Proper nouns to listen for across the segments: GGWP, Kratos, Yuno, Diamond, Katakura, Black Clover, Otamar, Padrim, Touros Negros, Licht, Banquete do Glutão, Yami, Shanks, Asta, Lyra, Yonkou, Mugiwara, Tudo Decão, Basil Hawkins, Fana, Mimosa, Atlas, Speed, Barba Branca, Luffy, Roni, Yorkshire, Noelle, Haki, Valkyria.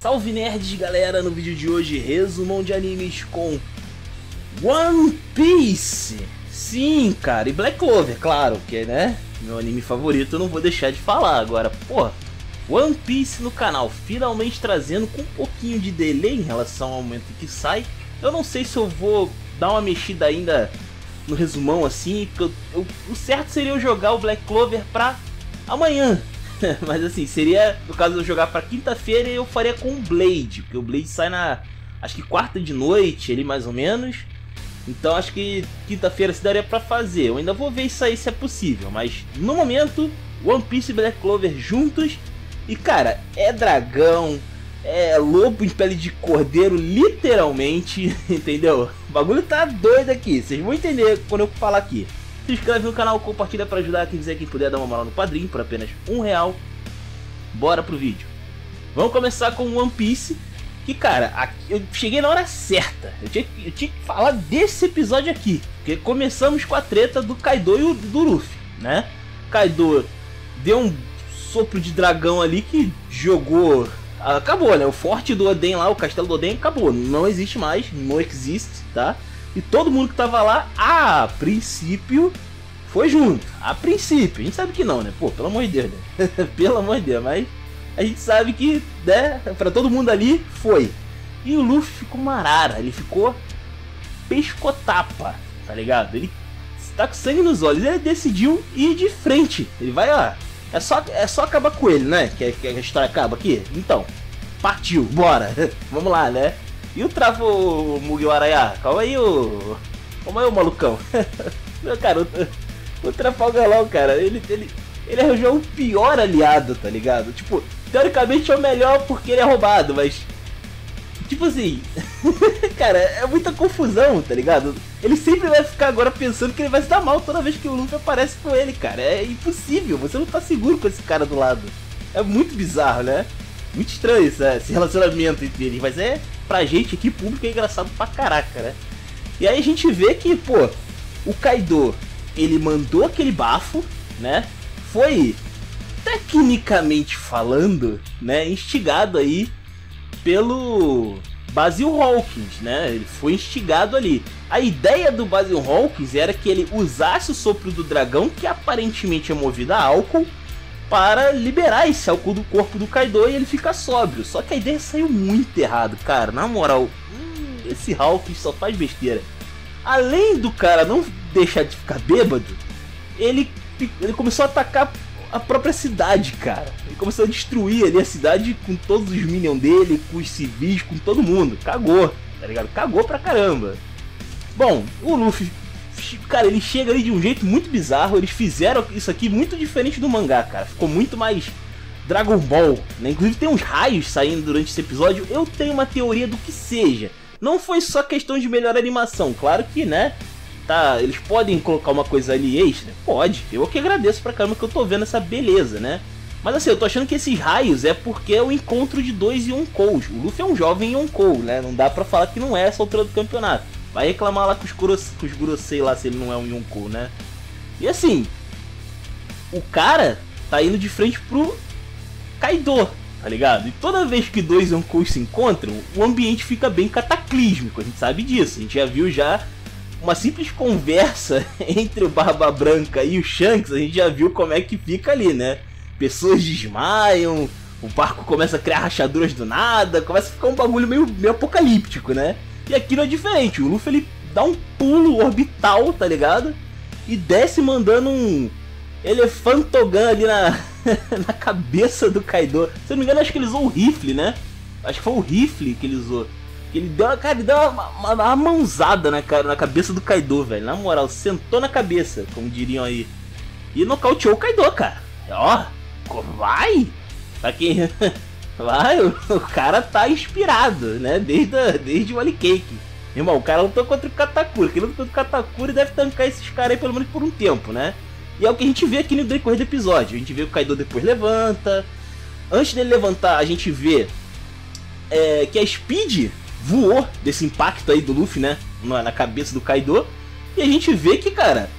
Salve nerds, galera! No vídeo de hoje, resumão de animes com One Piece! Sim, cara, e Black Clover, claro, que né? Meu anime favorito, eu não vou deixar de falar agora. Pô, One Piece no canal, finalmente trazendo com um pouquinho de delay em relação ao momento que sai. Eu não sei se eu vou dar uma mexida ainda no resumão assim, porque o certo seria eu jogar o Black Clover pra amanhã. Mas assim, seria, no caso de eu jogar pra quinta-feira, eu faria com o Blade, porque o Blade sai na, acho que quarta de noite, ele mais ou menos. Então acho que quinta-feira se daria pra fazer, eu ainda vou ver isso aí se é possível. Mas no momento, One Piece e Black Clover juntos. E cara, é dragão, é lobo em pele de cordeiro, literalmente, entendeu? O bagulho tá doido aqui, vocês vão entender quando eu falar aqui. Se inscreve no canal, compartilha pra ajudar quem quiser, quem puder dar uma moral no Padrim por apenas R$1. Bora pro vídeo. Vamos começar com One Piece, que cara, aqui, eu cheguei na hora certa. Eu tinha que falar desse episódio aqui, porque começamos com a treta do Kaido e do Luffy, né? Kaido deu um sopro de dragão ali que jogou, acabou, né? O forte do Oden lá, o castelo do Oden acabou, não existe mais, não existe, tá? E todo mundo que tava lá, a princípio, foi junto. A princípio, a gente sabe que não, né? Pô, pelo amor de Deus, né? Pelo amor de Deus, mas a gente sabe que, né, pra todo mundo ali, foi. E o Luffy ficou uma arara, ele ficou pescotapa, tá ligado? Ele tá com sangue nos olhos, ele decidiu ir de frente. Ele vai, ó, é só acabar com ele, né? Que a história acaba aqui? Então, partiu, bora, vamos lá, né? E o travo Mugiwara, calma aí, ô. Calma aí, ô malucão. Meu cara, o Trafalgar Law, cara, ele arranjou o pior aliado, tá ligado? Tipo, teoricamente é o melhor porque ele é roubado, mas tipo assim, cara, é muita confusão, tá ligado? Ele sempre vai ficar agora pensando que ele vai se dar mal toda vez que o Luffy aparece com ele, cara. É impossível, você não tá seguro com esse cara do lado. É muito bizarro, né? Muito estranho esse relacionamento entre eles, mas é, pra gente aqui, público, é engraçado pra caraca, né? E aí a gente vê que, pô, o Kaido, ele mandou aquele bafo, né? Foi, tecnicamente falando, né, instigado aí pelo Basil Hawkins, né? Ele foi instigado ali. A ideia do Basil Hawkins era que ele usasse o sopro do dragão, que aparentemente é movido a álcool, para liberar esse álcool do corpo do Kaido e ele ficar sóbrio. Só que a ideia saiu muito errado, cara. Na moral, esse Hawkins só faz besteira. Além do cara não deixar de ficar bêbado, ele começou a atacar a própria cidade, cara. Ele começou a destruir ali a cidade com todos os minions dele, com os civis, com todo mundo. Cagou, tá ligado? Cagou pra caramba. Bom, o Luffy, cara, ele chega ali de um jeito muito bizarro. Eles fizeram isso aqui muito diferente do mangá, cara. Ficou muito mais Dragon Ball, né? Inclusive tem uns raios saindo durante esse episódio. Eu tenho uma teoria do que seja. Não foi só questão de melhor animação. Claro que, né, tá, eles podem colocar uma coisa ali extra. Pode, eu que agradeço pra caramba que eu tô vendo essa beleza, né? Mas assim, eu tô achando que esses raios é porque é o encontro de dois Yonkous. O Luffy é um jovem Yonkou, né? Não dá pra falar que não é essa altura do campeonato. Vai reclamar lá com os Gurosei lá se ele não é um Yonkou, né? E assim, o cara tá indo de frente pro Kaido, tá ligado? E toda vez que dois Yonkous se encontram, o ambiente fica bem cataclísmico, a gente sabe disso. A gente já viu já uma simples conversa entre o Barba Branca e o Shanks, a gente já viu como é que fica ali, né? Pessoas desmaiam, o barco começa a criar rachaduras do nada, começa a ficar um bagulho meio apocalíptico, né? E aqui não é diferente, o Luffy ele dá um pulo orbital, tá ligado? E desce mandando um elefantogan ali na cabeça do Kaido. Se eu não me engano, acho que ele usou o rifle, né? Acho que foi o rifle que ele usou. Ele deu, cara, ele deu uma mãozada na cabeça do Kaido, velho. Na moral, sentou na cabeça, como diriam aí. E nocauteou o Kaido, cara. Ó, vai! Pra quem... Vai, o cara tá inspirado, né? Desde o Wally Cake. Irmão, o cara lutou contra o Katakura. Quem lutou contra o Katakura deve tancar esses caras aí pelo menos por um tempo, né? E é o que a gente vê aqui no decorrer do episódio. A gente vê o Kaido depois levanta. Antes dele levantar, a gente vê que a Speed voou desse impacto aí do Luffy, né? Na cabeça do Kaido. E a gente vê que, cara,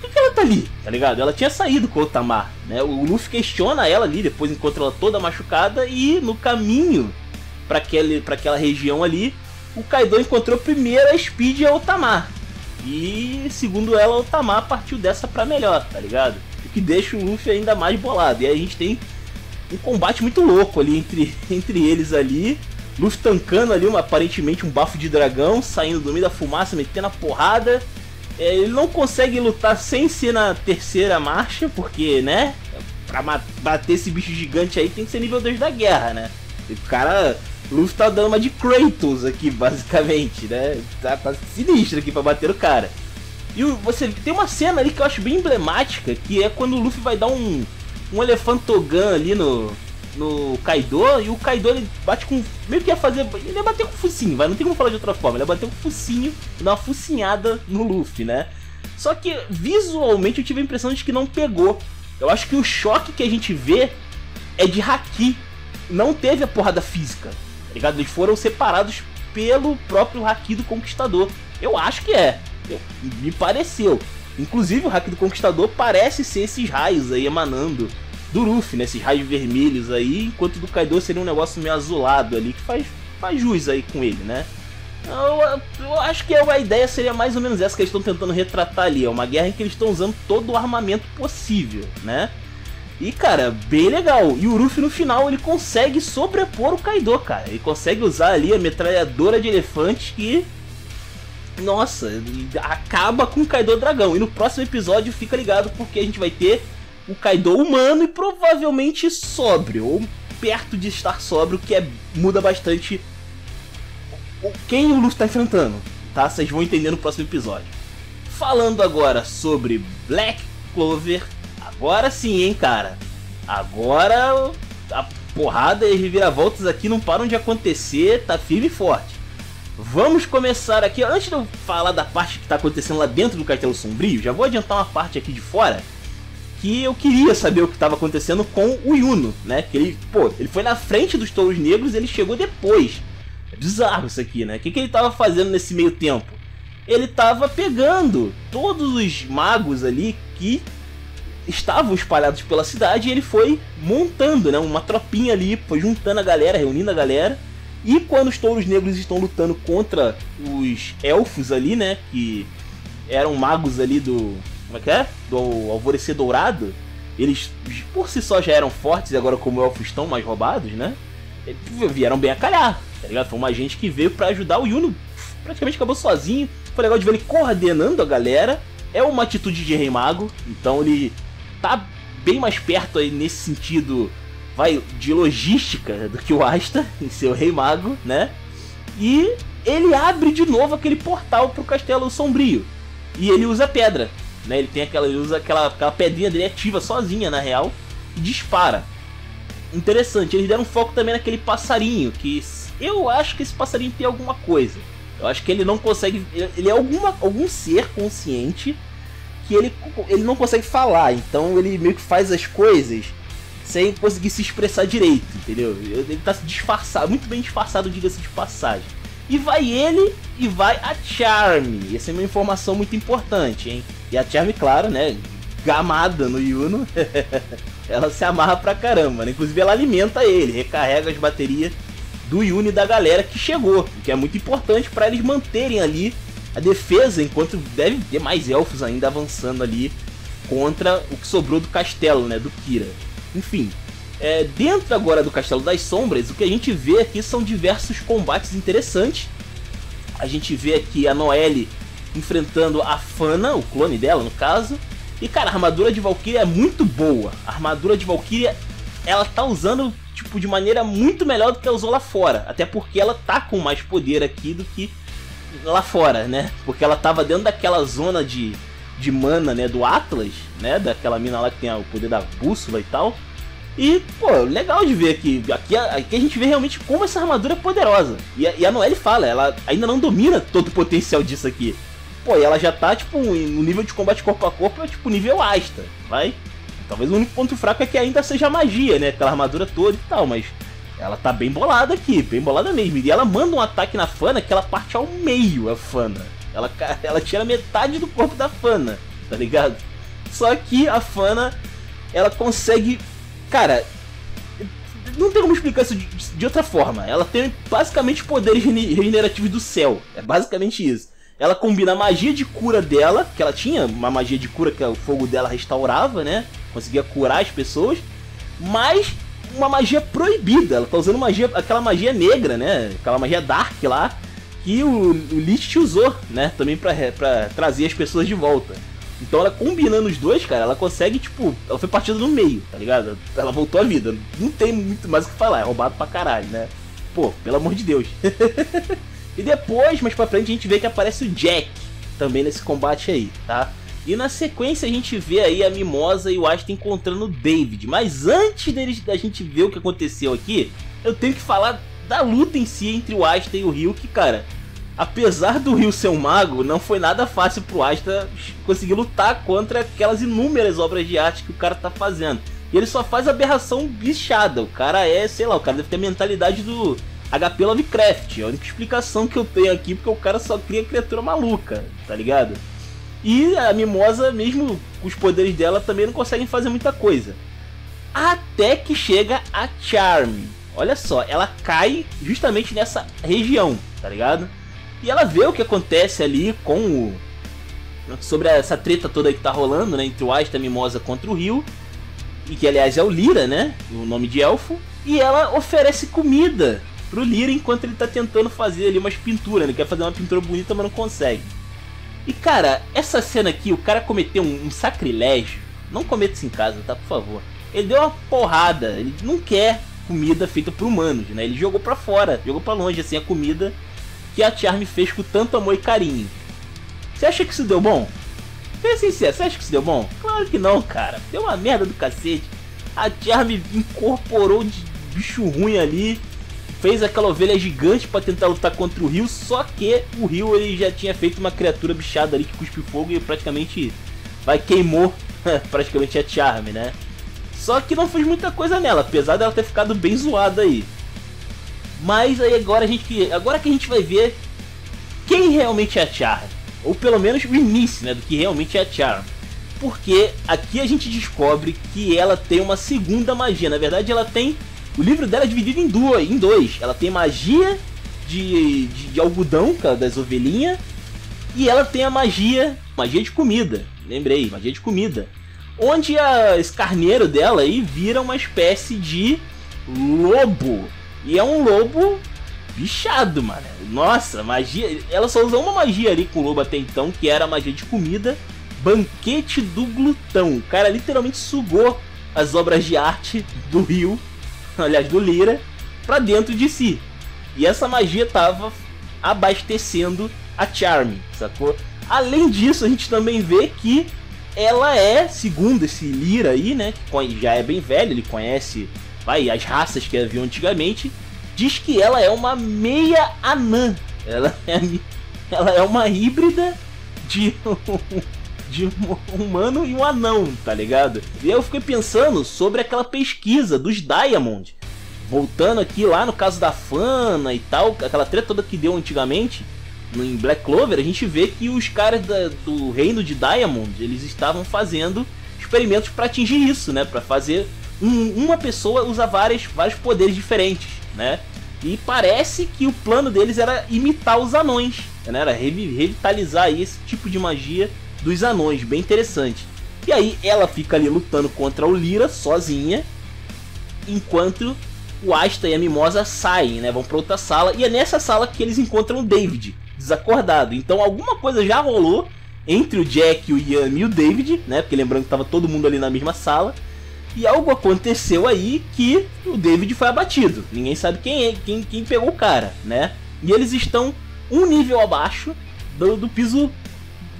Por que ela tá ali? Tá ligado? Ela tinha saído com o Otamar, né? O Luffy questiona ela ali, depois encontra ela toda machucada e no caminho pra, aquela região ali, o Kaido encontrou primeiro a Speed e a Otamar. E segundo ela, o Otamar partiu dessa pra melhor, tá ligado? O que deixa o Luffy ainda mais bolado. E aí a gente tem um combate muito louco ali entre eles ali. Luffy tancando ali aparentemente um bafo de dragão, saindo do meio da fumaça, metendo a porrada. É, ele não consegue lutar sem ser na terceira marcha, porque, né, pra bater esse bicho gigante aí tem que ser nível 2 da guerra, né? E o cara, Luffy tá dando uma de Kratos aqui, basicamente, né? Tá sinistro aqui pra bater o cara. E você tem uma cena ali que eu acho bem emblemática, que é quando o Luffy vai dar um elefantogan ali no Kaido, e o Kaido ele bate com... meio que ia fazer... ele ia bater com o focinho, vai, não tem como falar de outra forma, ele ia bater com o focinho, dar uma focinhada no Luffy, né? Só que visualmente eu tive a impressão de que não pegou. Eu acho que o choque que a gente vê é de haki, não teve a porrada física, tá ligado? Eles foram separados pelo próprio haki do Conquistador, eu acho que é, me pareceu. Inclusive o haki do Conquistador parece ser esses raios aí emanando do Luffy, né? Esses raios vermelhos aí, enquanto do Kaido seria um negócio meio azulado ali, que faz jus aí com ele, né? Eu acho que a ideia seria mais ou menos essa que eles estão tentando retratar ali, é uma guerra em que eles estão usando todo o armamento possível, né? E cara, bem legal, e o Luffy no final ele consegue sobrepor o Kaido, cara, ele consegue usar ali a metralhadora de elefante que... nossa, acaba com o Kaido dragão, e no próximo episódio fica ligado porque a gente vai ter o Kaido humano e provavelmente sóbrio, ou perto de estar sóbrio, que muda bastante quem o Luffy está enfrentando, tá? Vocês vão entender no próximo episódio. Falando agora sobre Black Clover, agora sim, hein, cara? Agora a porrada e as reviravoltas aqui não param de acontecer, tá firme e forte. Vamos começar aqui, antes de eu falar da parte que tá acontecendo lá dentro do Castelo Sombrio, já vou adiantar uma parte aqui de fora, que eu queria saber o que estava acontecendo com o Yuno, né? Que ele, pô, ele foi na frente dos Touros Negros, ele chegou depois. É bizarro isso aqui, né? O que ele tava fazendo nesse meio tempo? Ele tava pegando todos os magos ali que estavam espalhados pela cidade e ele foi montando, né? Uma tropinha ali, foi juntando a galera, reunindo a galera. E quando os Touros Negros estão lutando contra os elfos ali, né? Que eram magos ali do... como é que é? Do Alvorecer Dourado, eles por si só já eram fortes e agora como elfos estão mais roubados, né? Eles vieram bem a calhar, tá ligado? Foi uma gente que veio pra ajudar o Yuno, praticamente acabou sozinho. Foi legal de ver ele coordenando a galera, é uma atitude de rei mago, então ele tá bem mais perto aí nesse sentido, vai, de logística do que o Asta em seu rei mago, né? E ele abre de novo aquele portal pro Castelo Sombrio e ele usa pedra. Né, ele tem ele usa aquela pedrinha dele ativa sozinha, na real, e dispara. Interessante, eles deram foco também naquele passarinho, que eu acho que esse passarinho tem alguma coisa. Eu acho que ele não consegue... ele é algum ser consciente que ele não consegue falar, então ele meio que faz as coisas sem conseguir se expressar direito, entendeu? Ele tá disfarçado, muito bem disfarçado, diga-se de passagem. E vai ele e vai a Charmy. Essa é uma informação muito importante, hein? E a Charmy, claro, né? Gamada no Yuno. Ela se amarra pra caramba, né? Inclusive ela alimenta ele, recarrega as baterias do Yuno e da galera que chegou. O que é muito importante pra eles manterem ali a defesa, enquanto deve ter mais elfos ainda avançando ali contra o que sobrou do castelo, né? Do Kira. Enfim. É, dentro agora do Castelo das Sombras, o que a gente vê aqui são diversos combates interessantes. A gente vê aqui a Noelle enfrentando a Fana, o clone dela no caso. E cara, a armadura de Valkyria é muito boa. A armadura de Valkyria, ela tá usando tipo de maneira muito melhor do que ela usou lá fora. Até porque ela tá com mais poder aqui do que lá fora, né? Porque ela tava dentro daquela zona de mana, né? Do Atlas, né? Daquela mina lá que tem o poder da bússola e tal. E, pô, legal de ver aqui. Aqui a gente vê realmente como essa armadura é poderosa. E a Noelle fala, ela ainda não domina todo o potencial disso aqui. Pô, e ela já tá, tipo, no nível de combate corpo a corpo, é tipo nível Asta, vai? Talvez o único ponto fraco é que ainda seja a magia, né? Aquela armadura toda e tal, mas ela tá bem bolada aqui, bem bolada mesmo. E ela manda um ataque na Fana que ela parte ao meio, a Fana. Ela tira metade do corpo da Fana, tá ligado? Só que a Fana, ela consegue... Cara, não tem como explicar isso de outra forma. Ela tem basicamente poderes regenerativos do céu. É basicamente isso. Ela combina a magia de cura dela, que ela tinha uma magia de cura que o fogo dela restaurava, né? Conseguia curar as pessoas. Mas uma magia proibida. Ela tá usando magia, aquela magia negra, né? Aquela magia dark lá, que o Licht usou, né? Também pra trazer as pessoas de volta. Então ela combinando os dois, cara, ela consegue, tipo... Ela foi partida no meio, tá ligado? Ela voltou à vida. Não tem muito mais o que falar. É roubado pra caralho, né? Pô, pelo amor de Deus. E depois, mais pra frente, a gente vê que aparece o Jack também nesse combate aí, tá? E na sequência a gente vê aí a Mimosa e o Asta encontrando o David. Mas antes da gente ver o que aconteceu aqui, eu tenho que falar da luta em si entre o Asta e o Rhya, que, cara, apesar do Rhya ser um mago, não foi nada fácil pro Asta conseguir lutar contra aquelas inúmeras obras de arte que o cara tá fazendo. E ele só faz aberração bichada. O cara é, sei lá, o cara deve ter a mentalidade do... HP Lovecraft, é a única explicação que eu tenho aqui, porque o cara só cria criatura maluca, tá ligado? E a Mimosa, mesmo com os poderes dela, também não conseguem fazer muita coisa. Até que chega a Charmy. Olha só, ela cai justamente nessa região, tá ligado? E ela vê o que acontece ali com o... sobre essa treta toda que tá rolando, né? Entre o Asta e a Mimosa contra o Rhya. E que, aliás, é o Lyra, né? O nome de elfo. E ela oferece comida pro Lyra enquanto ele tá tentando fazer ali umas pinturas, né? Ele quer fazer uma pintura bonita, mas não consegue. E, cara, essa cena aqui, o cara cometeu um sacrilégio. Não cometa isso em casa, tá? Por favor. Ele deu uma porrada. Ele não quer comida feita por humanos, né? Ele jogou pra fora, jogou pra longe, assim, a comida que a Charmy fez com tanto amor e carinho. Você acha que isso deu bom? Seja sincero, você acha que isso deu bom? Claro que não, cara. Deu uma merda do cacete. A Charmy incorporou de bicho ruim ali. Fez aquela ovelha gigante pra tentar lutar contra o Rhya, só que o Rhya ele já tinha feito uma criatura bichada ali que cuspe fogo e praticamente queimou praticamente a Charmy, né? Só que não fez muita coisa nela, apesar dela ter ficado bem zoada aí. Mas aí agora que a gente vai ver quem realmente é a Charmy, ou pelo menos o início, né, do que realmente é a Charmy. Porque aqui a gente descobre que ela tem uma segunda magia, na verdade ela tem... O livro dela é dividido em dois. Ela tem magia de algodão, cara, das ovelhinhas. E ela tem a magia de comida. Lembrei, magia de comida. Onde esse carneiro dela aí vira uma espécie de lobo. E é um lobo bichado, mano. Nossa, magia... Ela só usou uma magia ali com o lobo até então, que era a magia de comida. Banquete do glutão. O cara literalmente sugou as obras de arte do Rhya, aliás, do Lyra, pra dentro de si. E essa magia tava abastecendo a Charmy, sacou? Além disso, a gente também vê que ela é, segundo esse Lyra aí, né, que já é bem velho, ele conhece as raças que havia antigamente, diz que ela é uma meia anã. Ela é uma híbrida de um humano e um anão, tá ligado? E eu fiquei pensando sobre aquela pesquisa dos Diamond, voltando aqui lá no caso da Fana e tal, aquela treta toda que deu antigamente em Black Clover. A gente vê que os caras do reino de Diamond, eles estavam fazendo experimentos para atingir isso, né? Para fazer uma pessoa usar vários poderes diferentes, né? E parece que o plano deles era imitar os anões, né? Era revitalizar aí esse tipo de magia dos anões, bem interessante. E aí ela fica ali lutando contra o Lyra sozinha, enquanto o Asta e a Mimosa saem, né? Vão para outra sala, e é nessa sala que eles encontram o David desacordado. Então alguma coisa já rolou entre o Jack, o Yami e o David, né? Porque lembrando que tava todo mundo ali na mesma sala, e algo aconteceu aí que o David foi abatido. Ninguém sabe quem pegou o cara, né? E eles estão um nível abaixo do piso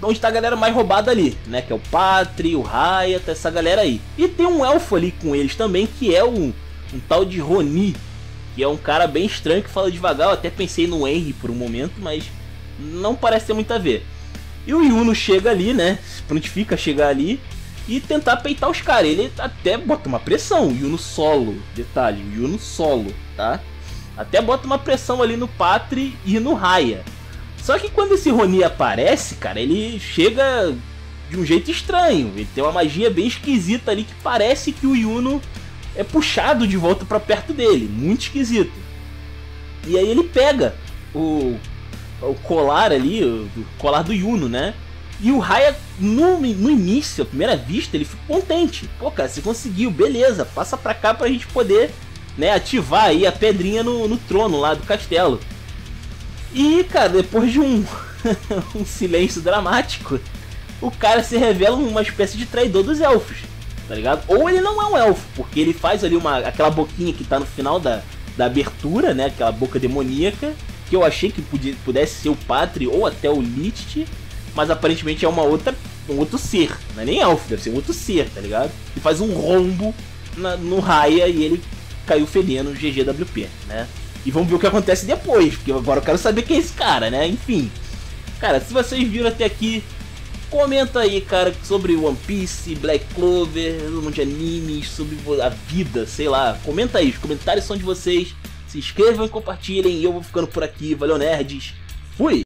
onde tá a galera mais roubada ali, né? Que é o Patre, o Rhya, tá essa galera aí. E tem um elfo ali com eles também, que é um tal de Rony, que é um cara bem estranho que fala devagar. Eu até pensei no Henry por um momento, mas não parece ter muito a ver. E o Yuno chega ali, né? Se prontifica a chegar ali e tentar peitar os caras. Ele até bota uma pressão. O Yuno solo, detalhe, o Yuno solo, tá? Até bota uma pressão ali no Patre e no Rhya. Só que quando esse Rony aparece, cara, ele chega de um jeito estranho. Ele tem uma magia bem esquisita ali que parece que o Yuno é puxado de volta pra perto dele. Muito esquisito. E aí ele pega o colar ali, o colar do Yuno, né? E o Rhya, no início, à primeira vista, ele fica contente. Pô, cara, você conseguiu, beleza, passa pra cá pra gente poder, né, ativar aí a pedrinha no trono lá do castelo. E, cara, depois de um silêncio dramático, o cara se revela uma espécie de traidor dos elfos, tá ligado? Ou ele não é um elfo, porque ele faz ali aquela boquinha que tá no final da abertura, né, aquela boca demoníaca, que eu achei que pudesse ser o Patre ou até o Licht, mas aparentemente é um outro ser, não é nem elfo, deve ser um outro ser, tá ligado? E faz um rombo no Rhya e ele caiu fedendo no GGWP, né? E vamos ver o que acontece depois, porque agora eu quero saber quem é esse cara, né? Enfim, cara, se vocês viram até aqui, comenta aí, cara, sobre One Piece, Black Clover, um monte de animes, sobre a vida, sei lá. Comenta aí, os comentários são de vocês. Se inscrevam e compartilhem. E eu vou ficando por aqui. Valeu, nerds. Fui!